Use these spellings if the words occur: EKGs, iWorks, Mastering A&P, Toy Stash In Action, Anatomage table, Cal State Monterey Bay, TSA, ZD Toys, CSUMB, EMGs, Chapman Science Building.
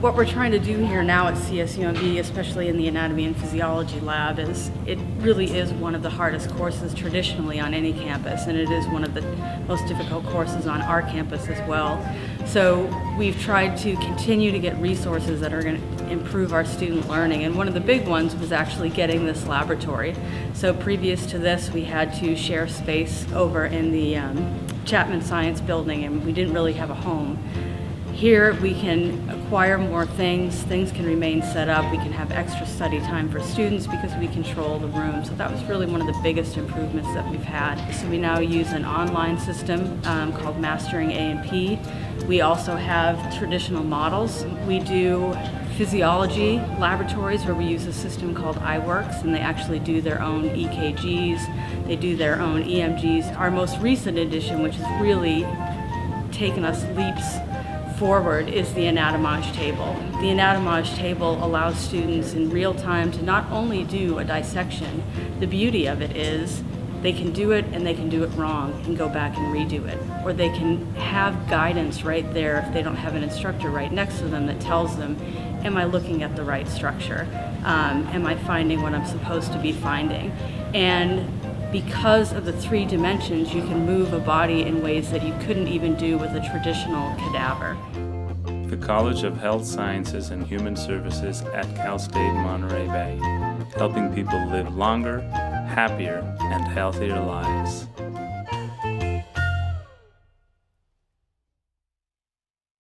what we're trying to do here now at CSUMB, especially in the anatomy and physiology lab, is it really is one of the hardest courses traditionally on any campus, and it is one of the most difficult courses on our campus as well. So we've tried to continue to get resources that are going to improve our student learning, and one of the big ones was actually getting this laboratory. So previous to this, we had to share space over in the Chapman Science Building, and we didn't really have a home. Here we can acquire more things, things can remain set up, we can have extra study time for students because we control the room. So that was really one of the biggest improvements that we've had. So we now use an online system called Mastering A&P. We also have traditional models. We do physiology laboratories where we use a system called iWorks, and they actually do their own EKGs, they do their own EMGs. Our most recent addition, which has really taken us leaps forward, is the Anatomage table. The Anatomage table allows students in real time to not only do a dissection, the beauty of it is they can do it and they can do it wrong and go back and redo it. Or they can have guidance right there if they don't have an instructor right next to them that tells them, am I looking at the right structure? Am I finding what I'm supposed to be finding? And because of the three dimensions, you can move a body in ways that you couldn't even do with a traditional cadaver. The College of Health Sciences and Human Services at Cal State Monterey Bay, helping people live longer, happier, and healthier lives.